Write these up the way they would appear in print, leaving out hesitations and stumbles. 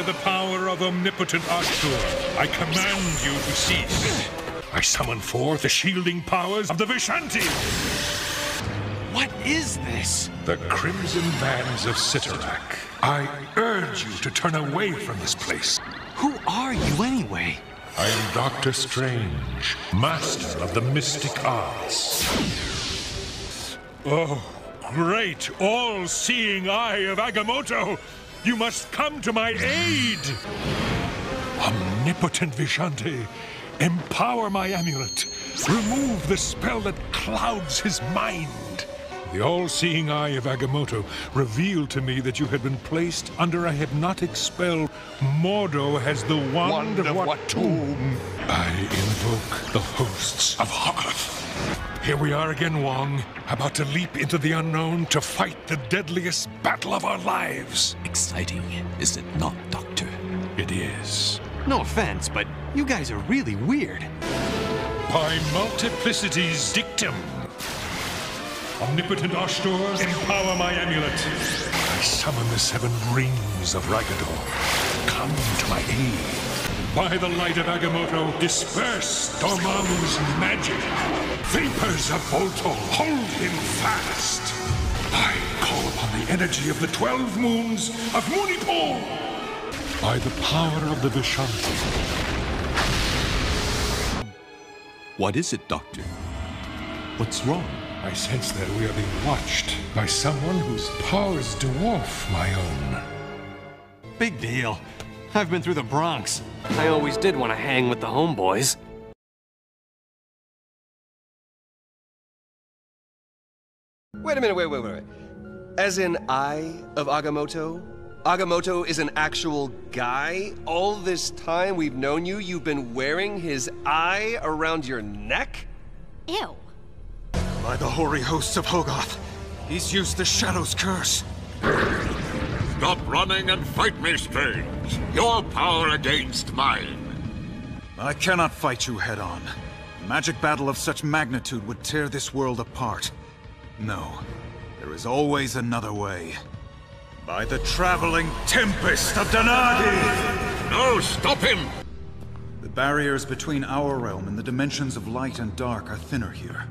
By the power of omnipotent Ashtur, I command you to cease. I summon forth the shielding powers of the Vishanti. What is this? The Crimson Bands of Cyttorak. I urge you to turn away from this place. Who are you anyway? I am Doctor Strange, master of the mystic arts. Oh, great all-seeing eye of Agamotto! You must come to my aid! Omnipotent Vishanti, empower my amulet. Remove the spell that clouds his mind. The all-seeing eye of Agamotto revealed to me that you had been placed under a hypnotic spell. Mordo has the wand of what tomb? I invoke the hosts of Hoggoth. Here we are again, Wong, about to leap into the unknown to fight the deadliest battle of our lives. Exciting, is it not, Doctor? It is. No offense, but you guys are really weird. By multiplicity's dictum. Omnipotent Ashtors, empower my amulet. I summon the seven rings of Rigador. Come to my aid. By the light of Agamotto, disperse Dormammu's magic. Vapors of Volto, hold him fast. I call upon the energy of the 12 moons of Moonipol. By the power of the Vishanti. What is it, Doctor? What's wrong? I sense that we are being watched by someone whose powers dwarf my own. Big deal. I've been through the Bronx. I always did want to hang with the homeboys. Wait a minute, wait. As in Eye of Agamotto? Agamotto is an actual guy? All this time we've known you, you've been wearing his eye around your neck? Ew. By the hoary hosts of Hoggoth, he's used the Shadow's curse. Stop running and fight me, Strange. Your power against mine. I cannot fight you head-on. A magic battle of such magnitude would tear this world apart. No, there is always another way. By the traveling tempest of Danadi! No, stop him! The barriers between our realm and the dimensions of light and dark are thinner here.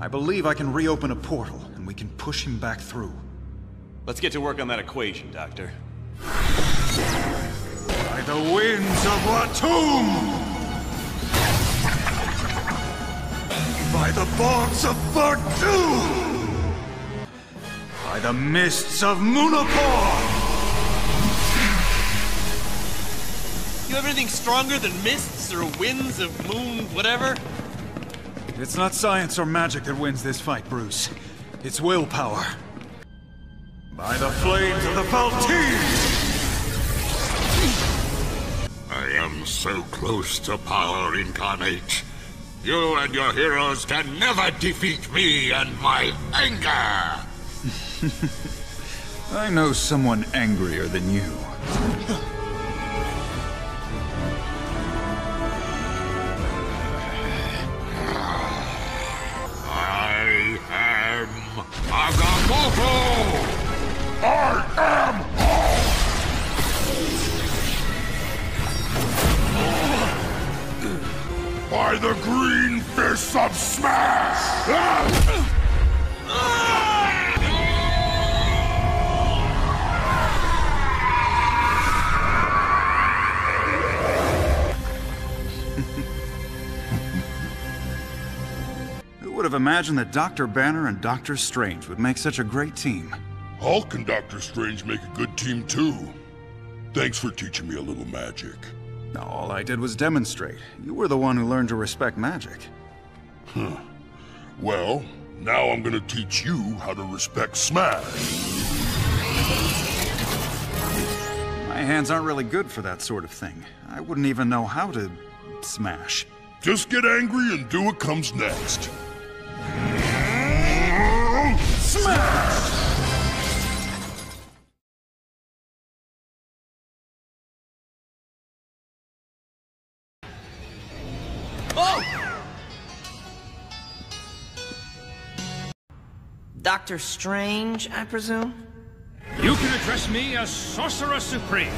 I believe I can reopen a portal, and we can push him back through. Let's get to work on that equation, Doctor. By the winds of Latum! By the bogs of Bartu! By the mists of Munnopor! You have anything stronger than mists or winds of moon, whatever? It's not science or magic that wins this fight, Bruce. It's willpower. By the flames of the Valte! I am so close to power incarnate. You and your heroes can never defeat me and my anger! I know someone angrier than you. Agamotto! I am all! By the green fists of Smash! Who would have imagined that Dr. Banner and Doctor Strange would make such a great team? Hulk and Doctor Strange make a good team too. Thanks for teaching me a little magic. All I did was demonstrate. You were the one who learned to respect magic. Huh. Well, now I'm gonna teach you how to respect Smash. My hands aren't really good for that sort of thing. I wouldn't even know how to smash. Just get angry and do what comes next. Smash! Oh! Doctor Strange, I presume? You can address me as Sorcerer Supreme.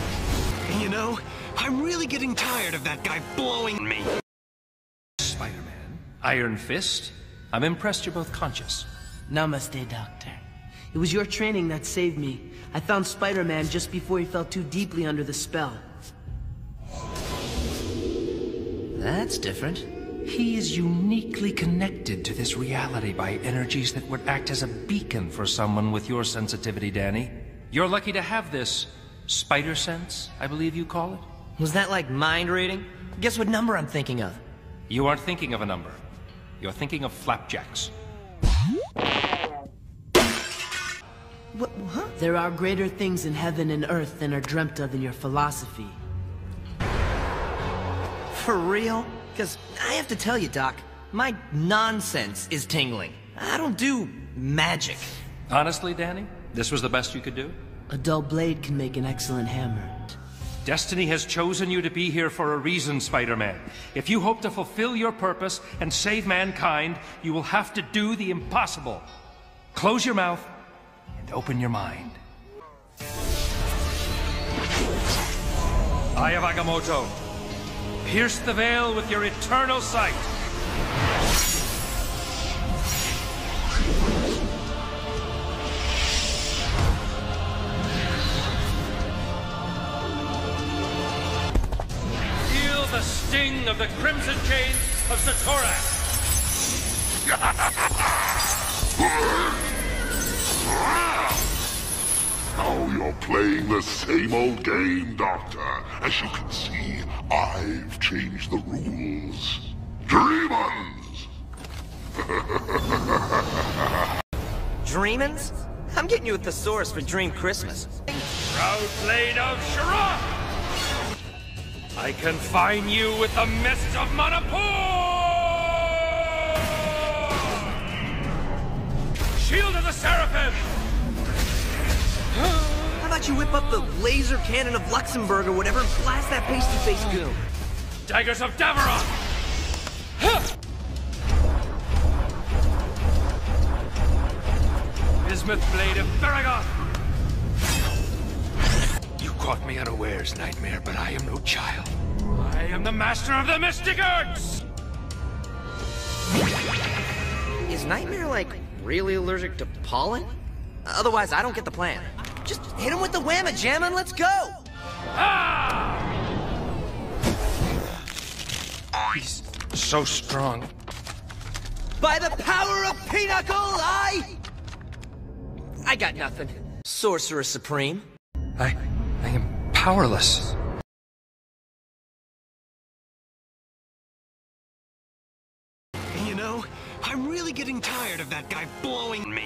You know, I'm really getting tired of that guy blowing me. Spider-Man, Iron Fist, I'm impressed you're both conscious. Namaste, Doctor. It was your training that saved me. I found Spider-Man just before he fell too deeply under the spell. That's different. He is uniquely connected to this reality by energies that would act as a beacon for someone with your sensitivity, Danny. You're lucky to have this spider sense, I believe you call it. Was that like mind reading? Guess what number I'm thinking of? You aren't thinking of a number. You're thinking of flapjacks. What? Huh? There are greater things in heaven and earth than are dreamt of in your philosophy. For real? Because I have to tell you, Doc, my nonsense is tingling. I don't do magic. Honestly, Danny, this was the best you could do? A dull blade can make an excellent hammer. Destiny has chosen you to be here for a reason, Spider-Man. If you hope to fulfill your purpose and save mankind, you will have to do the impossible. Close your mouth and open your mind. I have Agamotto. Pierce the veil with your eternal sight. Feel the sting of the crimson chains of Cyttorak. Now you're playing the same old game, Doctor. As you can see, I've changed the rules. Dreamons! Dreamons? I'm getting you at the source for Dream Christmas. Shroudblade of Shira! I confine you with the mist of Munnopor! Shield of the Seraphim! How about you whip up the laser cannon of Luxembourg or whatever and blast that pasty-faced goon? Daggers of Davoroth! Huh. Bismuth Blade of Baragoth! You caught me unawares, Nightmare, but I am no child. I am the master of the mystic arts! Is Nightmare, like, really allergic to pollen? Otherwise, I don't get the plan. Just hit him with the whamma-jamma and let's go! Ah! He's so strong. By the power of Pinochle, I got nothing. Sorcerer Supreme. I am powerless. You know, I'm really getting tired of that guy blowing me.